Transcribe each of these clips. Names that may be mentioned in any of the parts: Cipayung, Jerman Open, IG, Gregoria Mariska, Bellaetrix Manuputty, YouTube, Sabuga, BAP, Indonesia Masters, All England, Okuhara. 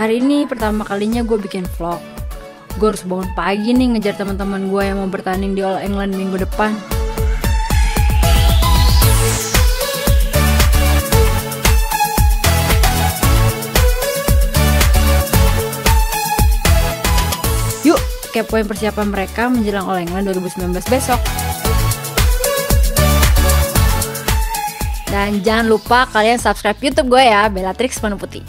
Hari ini pertama kalinya gue bikin vlog. Gue harus bangun pagi nih ngejar teman-teman gue yang mau bertanding di All England minggu depan. Yuk, kepoin persiapan mereka menjelang All England 2019 besok. Dan jangan lupa kalian subscribe YouTube gue ya, Bellaetrix Manuputty.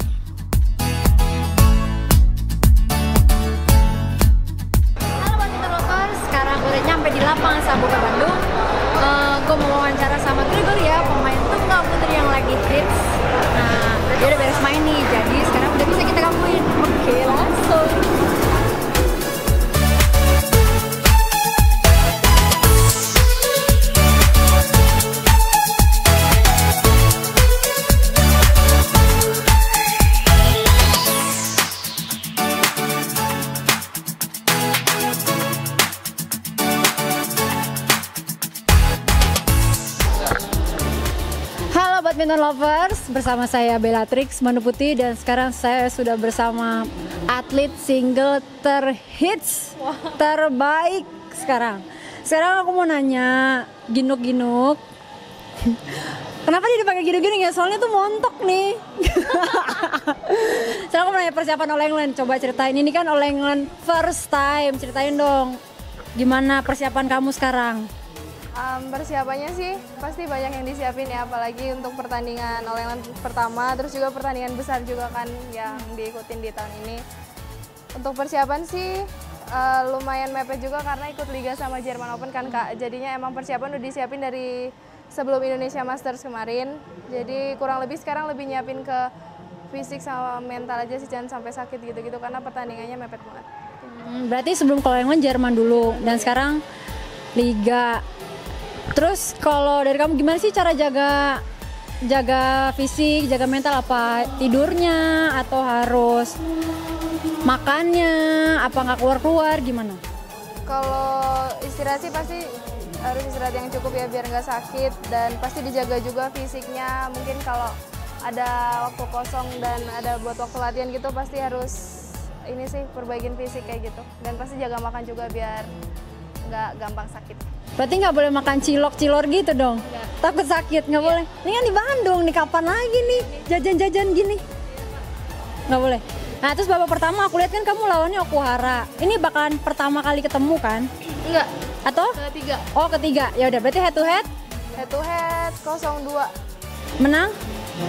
Halo Bang Interloper, sekarang gue udah nyampe di lapangan Sabuga Bandung. Gue mau wawancara sama Gregoria, pemain tunggal putri yang lagi hits. Nah, dia udah beres main nih, jadi sekarang udah bisa kita gabungin. Oke, langsung. Badminton lovers, bersama saya Bellaetrix Manuputty dan sekarang saya sudah bersama atlet single terhits, terbaik sekarang. Sekarang aku mau nanya, ginuk-ginuk, kenapa dia dipakai ginuk-ginuk ya? Soalnya tuh montok nih. Sekarang aku mau nanya persiapan All England, coba ceritain, ini kan All England first time, ceritain dong gimana persiapan kamu sekarang? Persiapannya sih pasti banyak yang disiapin ya, apalagi untuk pertandingan All England pertama, terus juga pertandingan besar juga kan yang diikutin di tahun ini. Untuk persiapan sih lumayan mepet juga karena ikut liga sama Jerman Open kan Kak, jadinya emang persiapan udah disiapin dari sebelum Indonesia Masters kemarin, jadi kurang lebih sekarang lebih nyiapin ke fisik sama mental aja sih, jangan sampai sakit gitu-gitu karena pertandingannya mepet banget. Berarti sebelum All England Jerman dulu dan sekarang liga. Terus kalau dari kamu gimana sih cara jaga fisik, jaga mental, apa tidurnya atau harus makannya, apa nggak keluar-keluar, gimana? Kalau istirahat sih pasti harus istirahat yang cukup ya biar nggak sakit, dan pasti dijaga juga fisiknya, mungkin kalau ada waktu kosong dan ada buat waktu latihan gitu pasti harus ini sih perbaikin fisik kayak gitu, dan pasti jaga makan juga biar nggak gampang sakit. Berarti nggak boleh makan cilok-cilor gitu dong? Enggak. Takut sakit, nggak boleh. Ini kan di Bandung, nih kapan lagi nih jajan-jajan gini? Nggak boleh. Nah terus babak pertama aku lihat kan kamu lawannya Okuhara. Ini bakalan pertama kali ketemu kan? Enggak. Atau? Ketiga. Oh ketiga, ya udah berarti head to head? Head to head 0-2. Menang?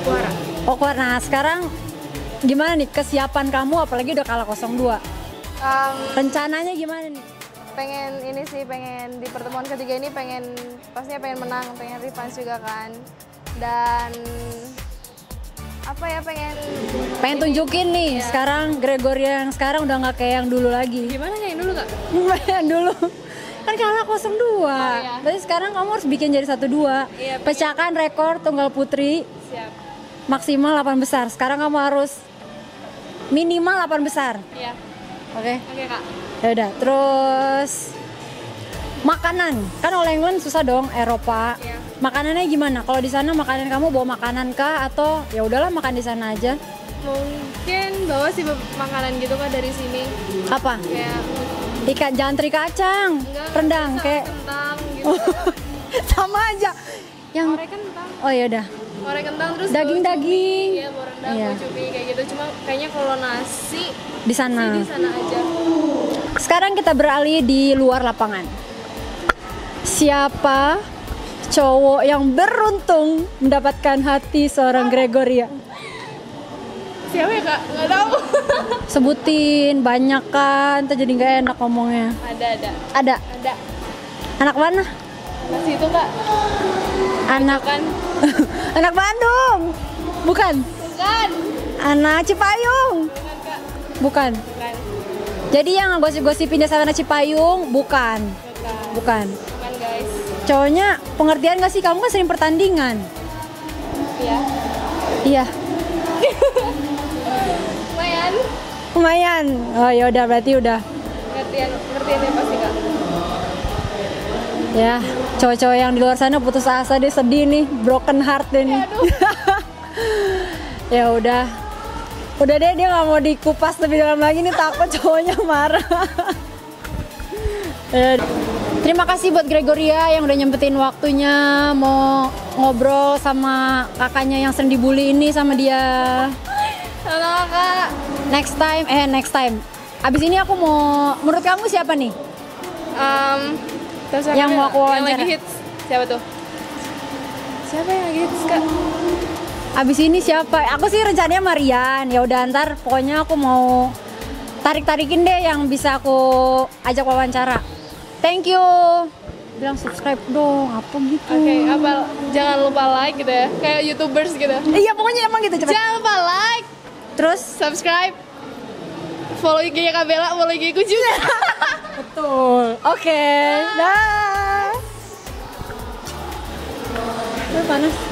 Okuhara. Okuhara. Nah sekarang gimana nih kesiapan kamu apalagi udah kalah 0-2? Rencananya gimana nih? Pengen ini sih, pengen di pertemuan ketiga ini pastinya pengen menang, pengen revenge juga kan, dan apa ya pengen tunjukin nih ya. Sekarang Gregoria yang sekarang udah nggak kayak yang dulu lagi. Gimana kayak yang dulu Kak? Yang dulu kan kalah 0-2, tapi sekarang kamu harus bikin jadi 1-2, iya, pecahkan rekor tunggal putri. Siap. Maksimal 8 besar, sekarang kamu harus minimal 8 besar. Iya. Oke Kak. Ya udah, terus makanan kan All England susah dong Eropa. Iya. Makanannya gimana? Kalau di sana makanan kamu bawa makanan kah atau ya udahlah makan di sana aja? Mungkin bawa sih makanan gitu kan dari sini. Apa? Kayak ikan jantri kacang, enggak, rendang kayak kentang gitu. Sama aja. Yang orek kentang. Oh ya udah. Orek kentang terus daging-daging. Iya, bawa rendang, iya. Cupi kayak gitu. Cuma kayaknya kalau nasi di sana. Di sana aja. Sekarang kita beralih di luar lapangan. Siapa cowok yang beruntung mendapatkan hati seorang Gregoria? Siapa ya Kak? Nggak tahu. Sebutin, banyak kan, terjadi nggak enak ngomongnya. Ada. Anak mana? Mas itu Kak. Anak kan? Anak Bandung. Bukan. Anak Cipayung. Bukan. Jadi yang gosip-gosipin desa sana Cipayung, bukan guys. Cowoknya pengertian gak sih? Kamu kan sering pertandingan. Iya. Lumayan. Oh ya udah berarti udah. Pengertiannya pasti Kak. Ya, cowok-cowok yang di luar sana putus asa, dia sedih nih, broken heart deh nih. Ya udah. Udah deh, dia nggak mau dikupas lebih dalam lagi nih, takut cowoknya marah. Terima kasih buat Gregoria yang udah nyempetin waktunya mau ngobrol sama kakaknya yang sering dibully ini sama dia. Halo Kak. Next time. Abis ini aku mau, menurut kamu siapa nih? Yang mau aku wawancara? Yang lagi hits, siapa tuh? Siapa yang lagi hits, Kak? Abis ini siapa? Aku sih rencananya Marian. Ya udah, ntar pokoknya aku mau tarik-tarikin deh yang bisa aku ajak wawancara. Thank you. Bilang subscribe dong, apa gitu. Oke, apa jangan lupa like gitu ya. Kayak YouTubers gitu. Iya, pokoknya emang gitu, cepet. Jangan lupa like, terus subscribe. Follow IG-nya Kak Bella, follow IG ku juga. Betul. Oke. Dah. Panas.